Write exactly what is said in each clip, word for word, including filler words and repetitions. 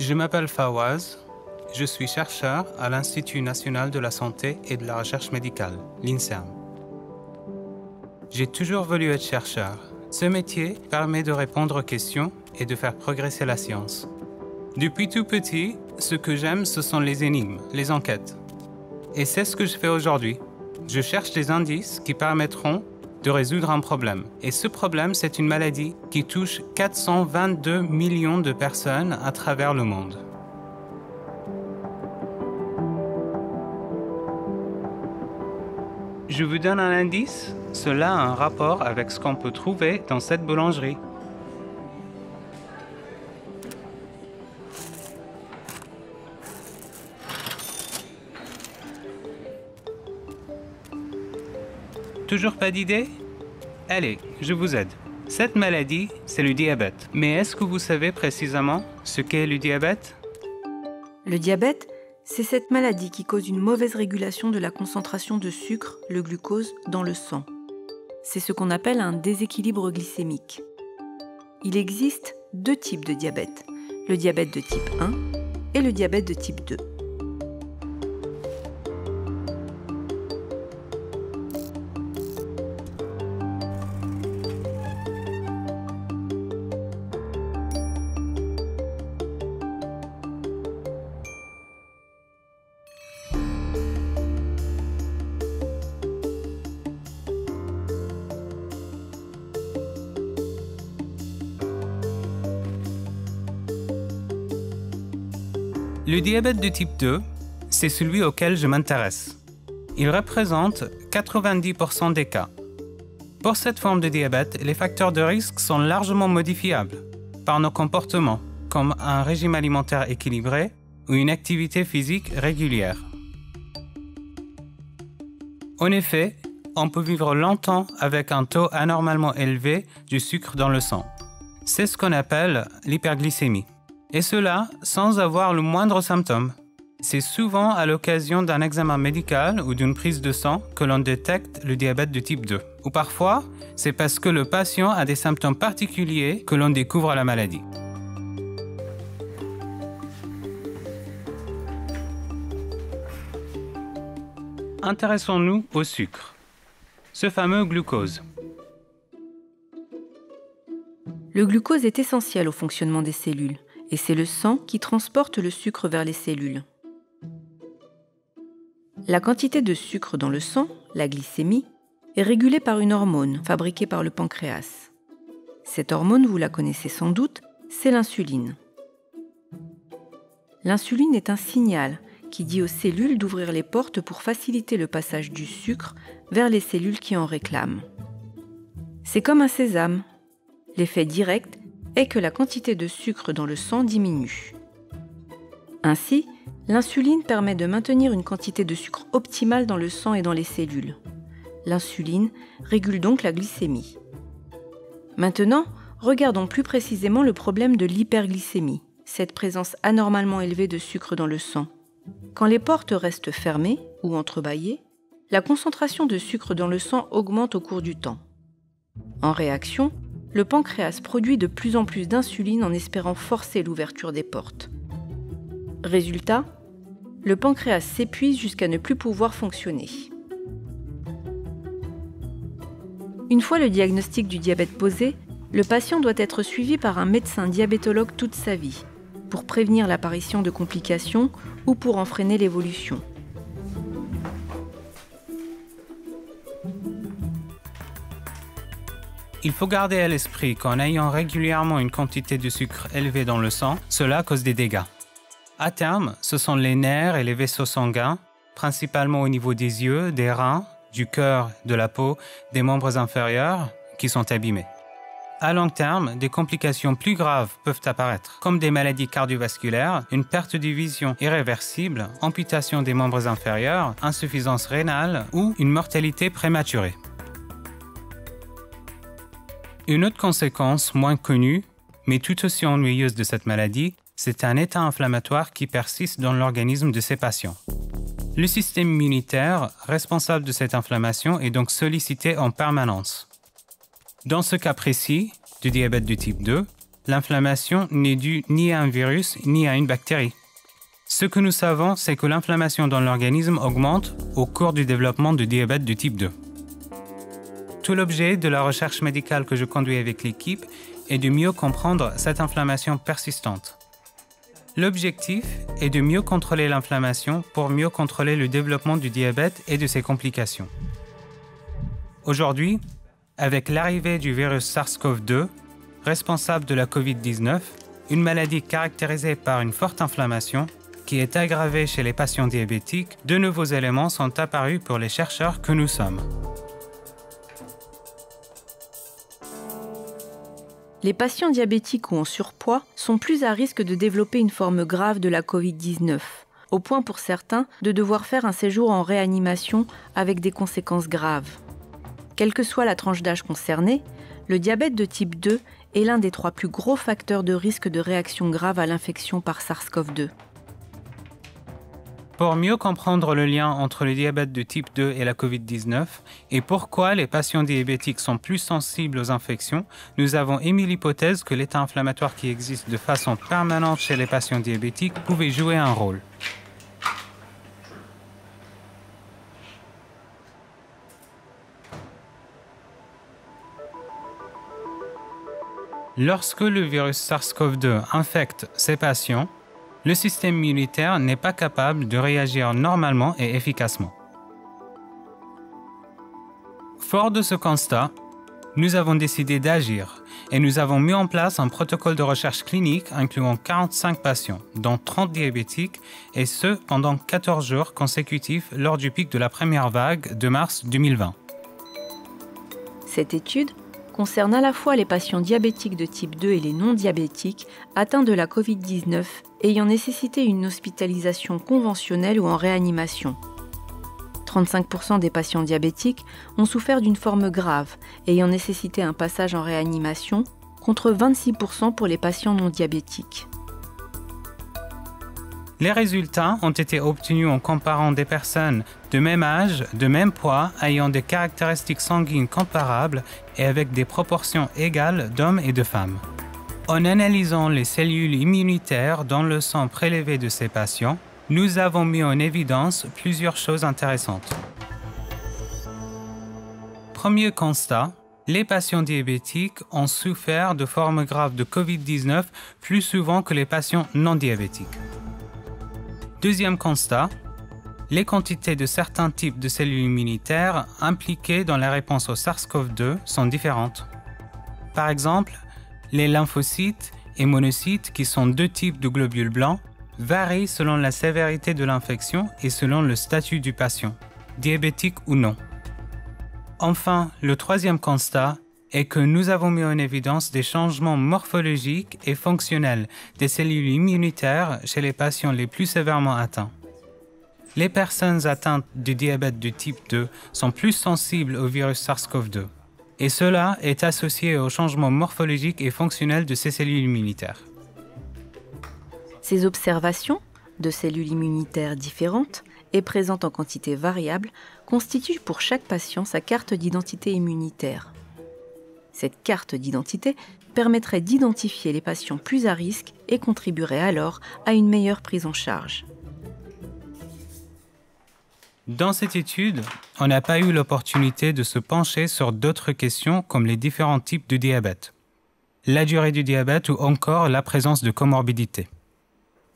Je m'appelle Fawaz, je suis chercheur à l'Institut national de la santé et de la recherche médicale, l'INSERM. J'ai toujours voulu être chercheur. Ce métier permet de répondre aux questions et de faire progresser la science. Depuis tout petit, ce que j'aime, ce sont les énigmes, les enquêtes. Et c'est ce que je fais aujourd'hui. Je cherche des indices qui permettront de résoudre un problème. Et ce problème, c'est une maladie qui touche quatre cent vingt-deux millions de personnes à travers le monde. Je vous donne un indice, cela a un rapport avec ce qu'on peut trouver dans cette boulangerie. Toujours pas d'idée? Allez, je vous aide. Cette maladie, c'est le diabète. Mais est-ce que vous savez précisément ce qu'est le diabète? Le diabète, c'est cette maladie qui cause une mauvaise régulation de la concentration de sucre, le glucose, dans le sang. C'est ce qu'on appelle un déséquilibre glycémique. Il existe deux types de diabète, le diabète de type un et le diabète de type deux. Le diabète de type deux, c'est celui auquel je m'intéresse. Il représente quatre-vingt-dix pour cent des cas. Pour cette forme de diabète, les facteurs de risque sont largement modifiables par nos comportements, comme un régime alimentaire équilibré ou une activité physique régulière. En effet, on peut vivre longtemps avec un taux anormalement élevé du sucre dans le sang. C'est ce qu'on appelle l'hyperglycémie. Et cela sans avoir le moindre symptôme. C'est souvent à l'occasion d'un examen médical ou d'une prise de sang que l'on détecte le diabète de type deux. Ou parfois, c'est parce que le patient a des symptômes particuliers que l'on découvre la maladie. Intéressons-nous au sucre, ce fameux glucose. Le glucose est essentiel au fonctionnement des cellules. Et c'est le sang qui transporte le sucre vers les cellules. La quantité de sucre dans le sang, la glycémie, est régulée par une hormone fabriquée par le pancréas. Cette hormone, vous la connaissez sans doute, c'est l'insuline. L'insuline est un signal qui dit aux cellules d'ouvrir les portes pour faciliter le passage du sucre vers les cellules qui en réclament. C'est comme un sésame. L'effet direct est que la quantité de sucre dans le sang diminue. Ainsi, l'insuline permet de maintenir une quantité de sucre optimale dans le sang et dans les cellules. L'insuline régule donc la glycémie. Maintenant, regardons plus précisément le problème de l'hyperglycémie, cette présence anormalement élevée de sucre dans le sang. Quand les portes restent fermées ou entrebâillées, la concentration de sucre dans le sang augmente au cours du temps. En réaction, le pancréas produit de plus en plus d'insuline en espérant forcer l'ouverture des portes. Résultat, le pancréas s'épuise jusqu'à ne plus pouvoir fonctionner. Une fois le diagnostic du diabète posé, le patient doit être suivi par un médecin diabétologue toute sa vie, pour prévenir l'apparition de complications ou pour en freiner l'évolution. Il faut garder à l'esprit qu'en ayant régulièrement une quantité de sucre élevée dans le sang, cela cause des dégâts. À terme, ce sont les nerfs et les vaisseaux sanguins, principalement au niveau des yeux, des reins, du cœur, de la peau, des membres inférieurs, qui sont abîmés. À long terme, des complications plus graves peuvent apparaître, comme des maladies cardiovasculaires, une perte de vision irréversible, amputation des membres inférieurs, insuffisance rénale ou une mortalité prématurée. Une autre conséquence moins connue, mais tout aussi ennuyeuse de cette maladie, c'est un état inflammatoire qui persiste dans l'organisme de ces patients. Le système immunitaire responsable de cette inflammation est donc sollicité en permanence. Dans ce cas précis, du diabète de type deux, L'inflammation n'est due ni à un virus ni à une bactérie. Ce que nous savons, c'est que l'inflammation dans l'organisme augmente au cours du développement du diabète de type deux. Tout l'objet de la recherche médicale que je conduis avec l'équipe est de mieux comprendre cette inflammation persistante. L'objectif est de mieux contrôler l'inflammation pour mieux contrôler le développement du diabète et de ses complications. Aujourd'hui, avec l'arrivée du virus SARS CoV deux, responsable de la COVID dix-neuf, une maladie caractérisée par une forte inflammation, qui est aggravée chez les patients diabétiques, de nouveaux éléments sont apparus pour les chercheurs que nous sommes. Les patients diabétiques ou en surpoids sont plus à risque de développer une forme grave de la COVID dix-neuf, au point pour certains de devoir faire un séjour en réanimation avec des conséquences graves. Quelle que soit la tranche d'âge concernée, le diabète de type deux est l'un des trois plus gros facteurs de risque de réaction grave à l'infection par SARS CoV deux. Pour mieux comprendre le lien entre le diabète de type deux et la COVID dix-neuf et pourquoi les patients diabétiques sont plus sensibles aux infections, nous avons émis l'hypothèse que l'état inflammatoire qui existe de façon permanente chez les patients diabétiques pouvait jouer un rôle. Lorsque le virus SARS CoV deux infecte ces patients, le système immunitaire n'est pas capable de réagir normalement et efficacement. Fort de ce constat, nous avons décidé d'agir et nous avons mis en place un protocole de recherche clinique incluant quarante-cinq patients, dont trente diabétiques, et ce pendant quatorze jours consécutifs lors du pic de la première vague de mars deux mille vingt. Cette étude concerne à la fois les patients diabétiques de type deux et les non-diabétiques atteints de la COVID dix-neuf ayant nécessité une hospitalisation conventionnelle ou en réanimation. trente-cinq pour cent des patients diabétiques ont souffert d'une forme grave ayant nécessité un passage en réanimation, contre vingt-six pour cent pour les patients non-diabétiques. Les résultats ont été obtenus en comparant des personnes de même âge, de même poids, ayant des caractéristiques sanguines comparables et avec des proportions égales d'hommes et de femmes. En analysant les cellules immunitaires dans le sang prélevé de ces patients, nous avons mis en évidence plusieurs choses intéressantes. Premier constat, les patients diabétiques ont souffert de formes graves de COVID dix-neuf plus souvent que les patients non diabétiques. Deuxième constat, les quantités de certains types de cellules immunitaires impliquées dans la réponse au SARS CoV deux sont différentes. Par exemple, les lymphocytes et monocytes, qui sont deux types de globules blancs, varient selon la sévérité de l'infection et selon le statut du patient, diabétique ou non. Enfin, le troisième constat est que nous avons mis en évidence des changements morphologiques et fonctionnels des cellules immunitaires chez les patients les plus sévèrement atteints. Les personnes atteintes du diabète de type deux sont plus sensibles au virus SARS CoV deux, et cela est associé aux changements morphologiques et fonctionnels de ces cellules immunitaires. Ces observations de cellules immunitaires différentes et présentes en quantité variable constituent pour chaque patient sa carte d'identité immunitaire. Cette carte d'identité permettrait d'identifier les patients plus à risque et contribuerait alors à une meilleure prise en charge. Dans cette étude, on n'a pas eu l'opportunité de se pencher sur d'autres questions comme les différents types de diabète, la durée du diabète ou encore la présence de comorbidités.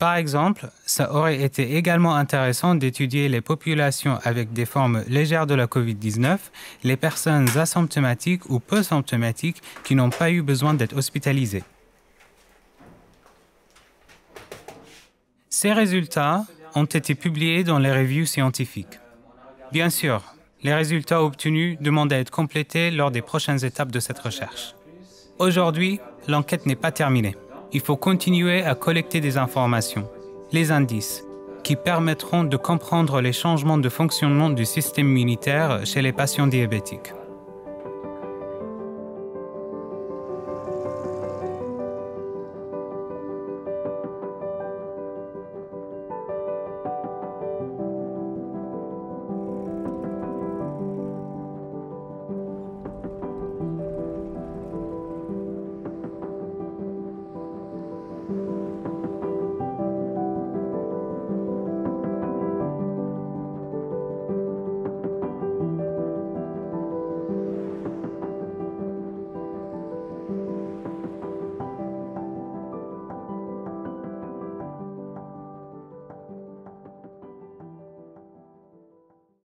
Par exemple, ça aurait été également intéressant d'étudier les populations avec des formes légères de la COVID dix-neuf, les personnes asymptomatiques ou peu symptomatiques qui n'ont pas eu besoin d'être hospitalisées. Ces résultats ont été publiés dans les revues scientifiques. Bien sûr, les résultats obtenus demandent à être complétés lors des prochaines étapes de cette recherche. Aujourd'hui, l'enquête n'est pas terminée. Il faut continuer à collecter des informations, les indices, qui permettront de comprendre les changements de fonctionnement du système immunitaire chez les patients diabétiques.